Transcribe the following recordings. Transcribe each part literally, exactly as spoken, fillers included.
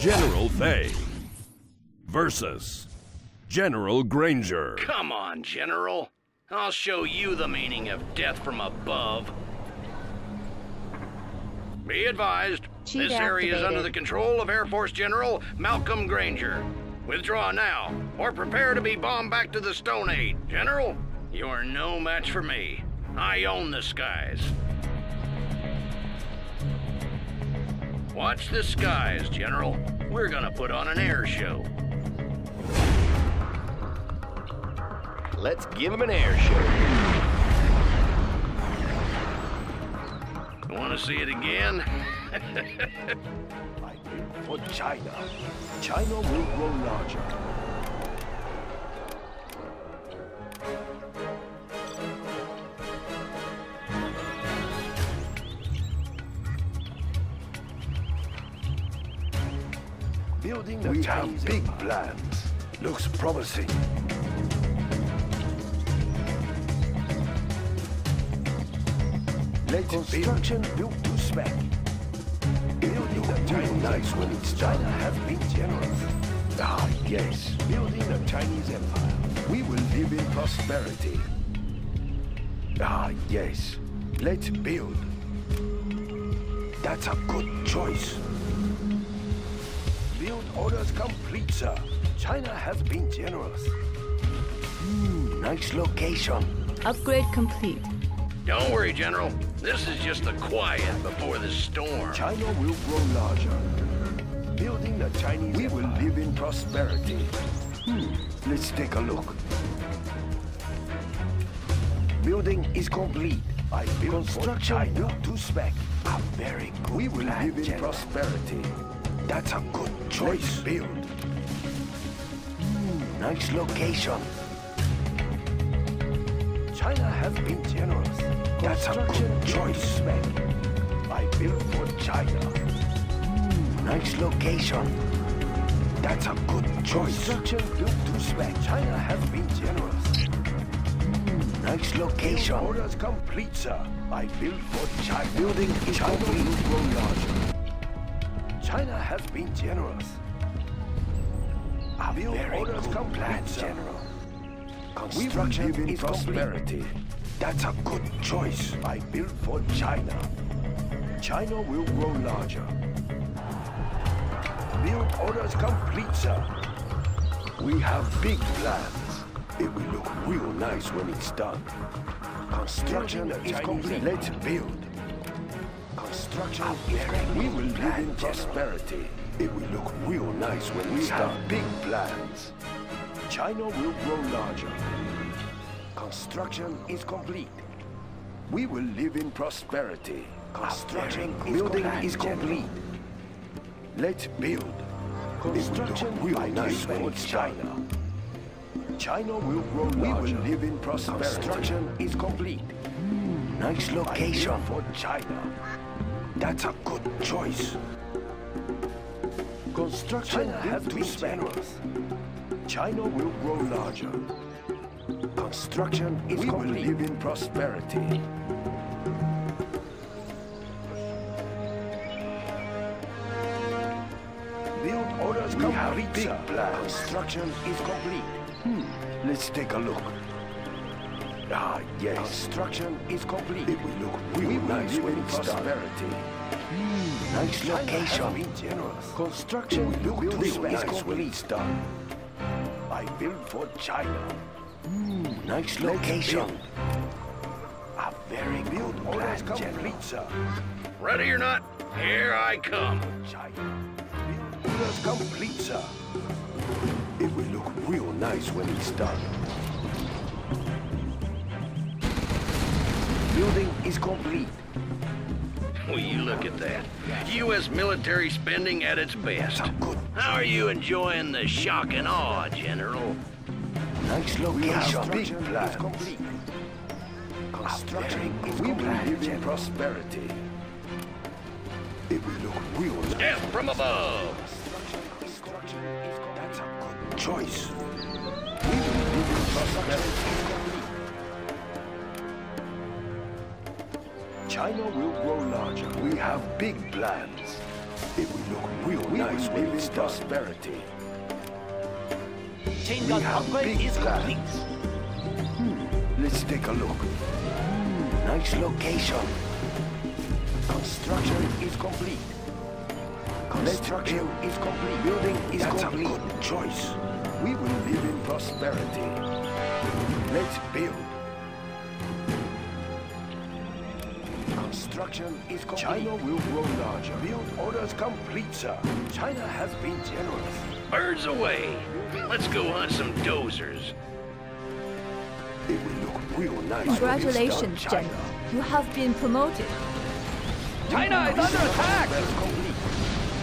General Fai versus General Granger. Come on, General. I'll show you the meaning of death from above. Be advised, Sheet this area activated. Is under the control of Air Force General Malcolm Granger. Withdraw now, or prepare to be bombed back to the Stone Age. General, you are no match for me. I own the skies. Watch the skies, General. We're gonna put on an air show. Let's give him an air show. Want to see it again? I live for China. China will grow larger. Building the we have big empire. Plans. Looks promising. Let construction built to spec. Building the Chinese nice when it's China have been generous. Ah, yes. Building the Chinese empire. We will live in prosperity. Ah, yes. Let's build. That's a good choice. Build orders complete, sir. China has been generous. Mm, nice location. Upgrade complete. Don't worry, General. This is just the quiet before the storm. China will grow larger. Building the Chinese We empire. Will live in prosperity. Hmm. Let's take a look. Building is complete. I build construction for China to spec. A very good We will plan, live in General. Prosperity. That's a good choice. Let's build. Mm, nice location. China has been generous. That's a good choice, man. I built for China. Mm, nice location. That's a good choice. Construction built to spec. China has been generous. Mm, nice location. Build orders complete, sir. I built for China. Building is complete. China has been generous. I built orders complete, sir. General. We will live in prosperity. That's a good choice. I built for China. China will grow larger. Build orders complete, sir. We have big plans. It will look real nice when it's done. Construction is complete. Let's build. Construction is complete. We will live in prosperity. It will look real nice when it's done. We have big plans. China will grow larger. Construction is complete. We will live in prosperity. Construction building is complete. Let's build. Construction will be nice for China. China will grow larger. We will live in prosperity. Construction is complete. Mm, nice location for China. That's a good choice. Construction has to be generous. China will grow larger. Construction is complete. We will live in prosperity. Build orders complete. Big plan. Construction is complete. Hmm. Let's take a look. Ah, yes. Construction is complete. It will look really nice when it's done. Prosperity. Mm, nice location. Construction building is complete. I built for China. Mm, nice location. A very good plan, General. Sir. Ready or not, here I come. China. Orders complete, sir. It will look real nice when it's done. Building is complete. Will you look at that? U S military spending at its best. How are you enjoying the shock and awe, General? Nice location. Big plans. Complete. Construction is complete. We will live in prosperity. It will look real. Death from above. Construction is complete. That's a good choice. We will live in prosperity. China will grow larger. We have big plans. It would look real nice when it's done. Prosperity. Chain gun upgrade is complete. Hmm. Let's take a look. Hmm. Nice location. Construction is complete. Construction is complete. Building is That's complete. That's a good choice. We will live in prosperity. Let's build. Construction is complete. China will grow larger. Build orders complete, sir. China has been generous. Birds away. Let's go on some dozers. It will look real nice. Congratulations, General. You have been promoted. China is under attack!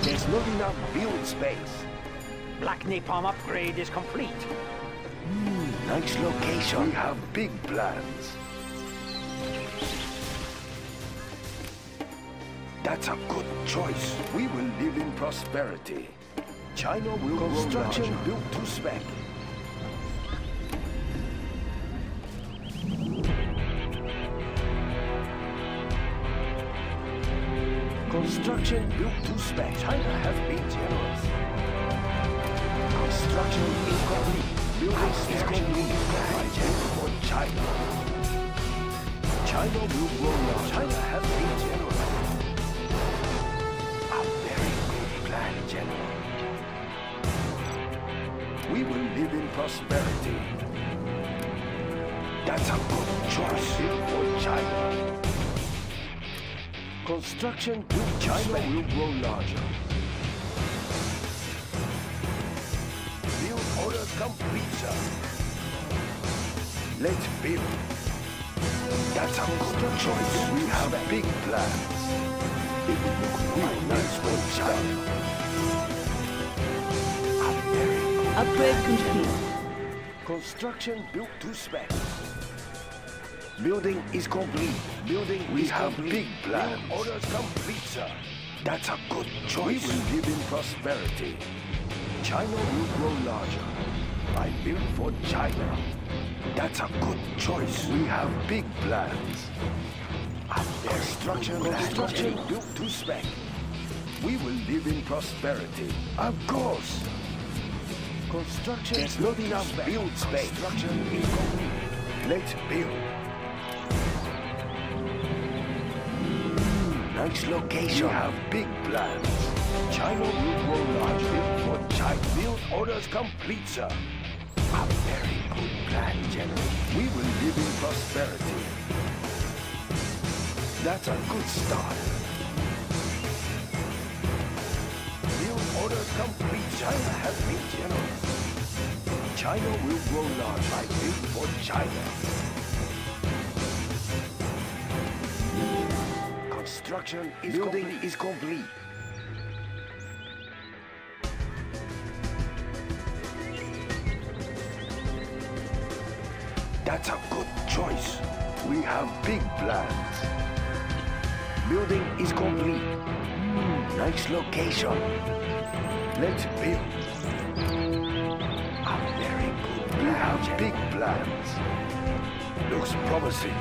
There's not enough build space. Black napalm upgrade is complete. Mm, nice location. We have big plans. That's a good choice. We will live in prosperity. China will grow larger. Construction built to spec. Construction built to spec. China has been generous. Construction is complete. Building is complete by General for China. China will grow larger. China has been generous. A very good plan, General. We will live in prosperity. That's a good choice for China. Construction to China will grow larger. Build orders complete, sir. Let's build. That's a good choice. We have big plans. It will look real nice for China. Upgrade complete. Construction built to spec. Building is complete. Building we is have complete. Big plans. Build orders complete, sir. That's a good choice. We will live in prosperity. China will grow larger. I build for China. That's a good choice. We have big plans. Construction, construction built to spec. We will live in prosperity. Of course. Construction. There's not enough build space. Construction is complete. Let's build. Nice location. We have big plans. China will grow larger. For China, build orders complete, sir. A very good plan, General. We will live in prosperity. That's a good start. Build orders complete. China has been generous. China will grow large. I build for China. Construction is Building complete. is complete. That's a good choice. We have big plans. Building is complete. Mm, nice location. Let's build. A very good plan. We have big plans. Looks promising.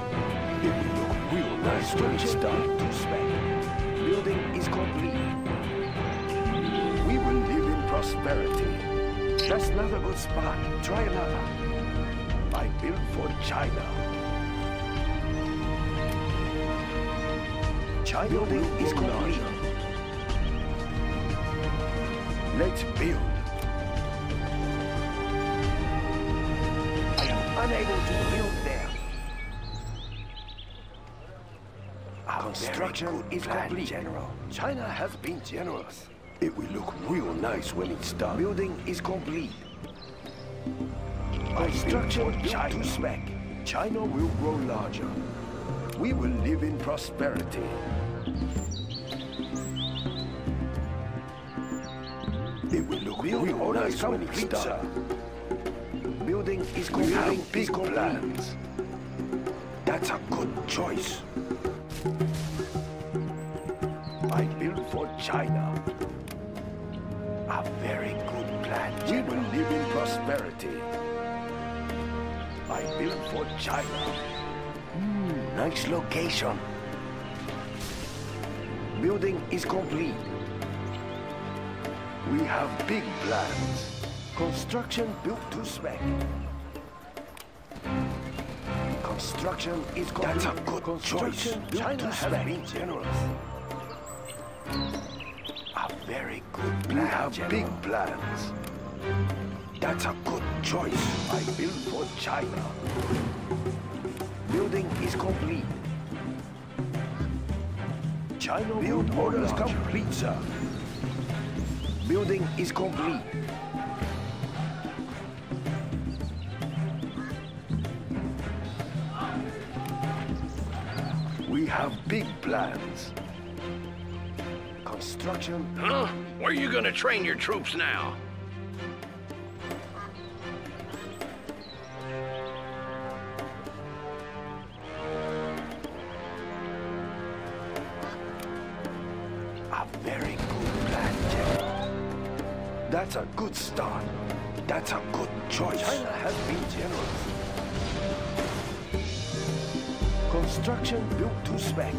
It will look real nice when it's done to spec. Building is complete. We will live in prosperity. That's not a good spot. Try another. I build for China. China building is complete. Larger. Let's build. I am unable to build there. Construction is complete, General. China has been generous. It will look real nice when it's done. Building is complete. Construction built to spec. China will grow larger. We will live in prosperity. It will look real nice when it's done. Building is complete. We have big plans. That's a good choice. I build for China. A very good plan. We will live in prosperity. I build for China. Mm, nice location. Building is complete. We have big plans. Construction built to spec. Construction is complete. That's a good choice. China has been generous. A very good plan. We have General. Big plans. That's a good choice. I built for China. Building is complete. China build orders complete, sir. Building is complete. We have big plans. Construction. Huh? Where are you gonna train your troops now? A very good plan, General. That's a good start. That's a good choice. China has been generous. Construction built to spec.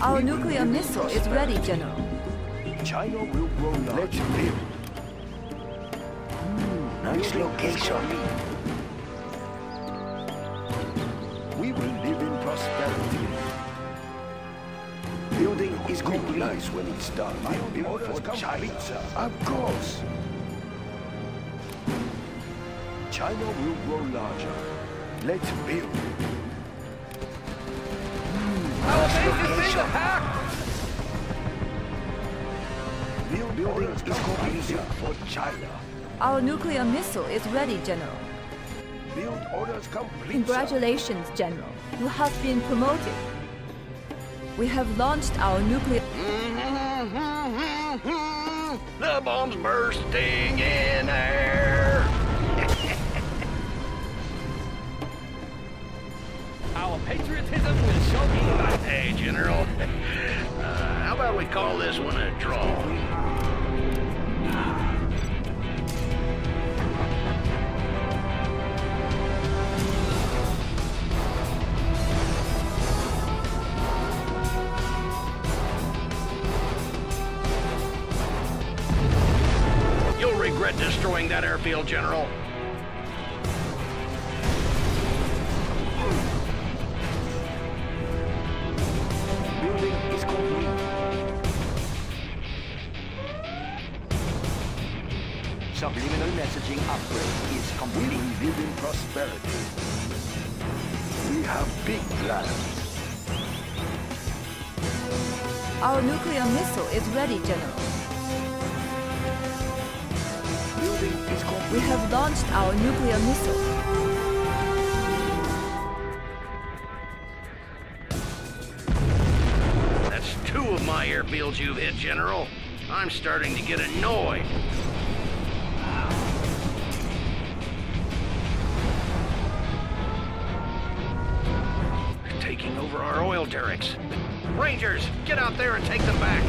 Our we nuclear missile is ready, General. China will grow large. Let's build. Mm, nice location. We will live in prosperity. Building is complete. Nice when it's done. I build for China. Of course. China will grow larger. Let's build. Our base is being attacked! New building is completed for China. Our nuclear missile is ready, General. Build orders complete. Congratulations, General. You have been promoted. We have launched our nuclear... The bomb's bursting in air! Our patriotism will show me that. Hey, General. Uh, how about we call this one a draw? You'll regret destroying that airfield, General. Subliminal messaging upgrade is complete. We live in prosperity. We have big plans. Our nuclear missile is ready, General. Building is complete. We have launched our nuclear missile. That's two of my airfields you've hit, General. I'm starting to get annoyed. Our oil derricks. Rangers, get out there and take them back.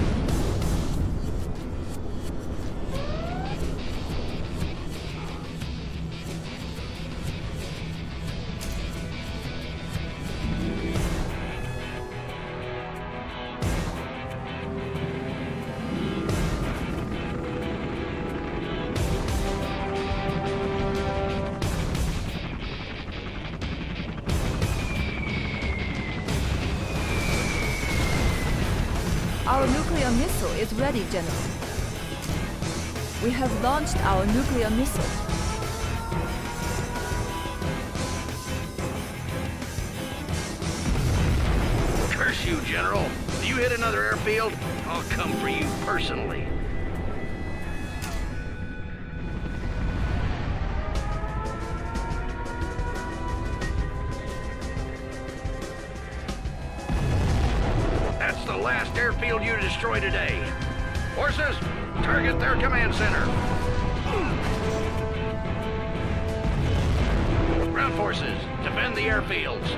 Our nuclear missile is ready, General. We have launched our nuclear missile. Curse you, General. If you hit another airfield, I'll come for you personally. The last airfield you destroy today. Forces, target their command center. Mm. Ground forces, defend the airfields.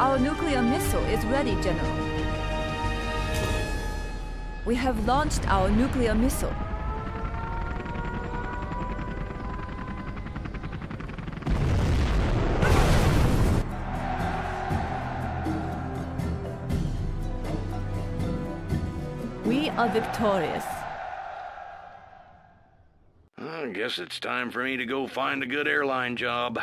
Our nuclear missile is ready, General. We have launched our nuclear missile. We are victorious. I guess it's time for me to go find a good airline job.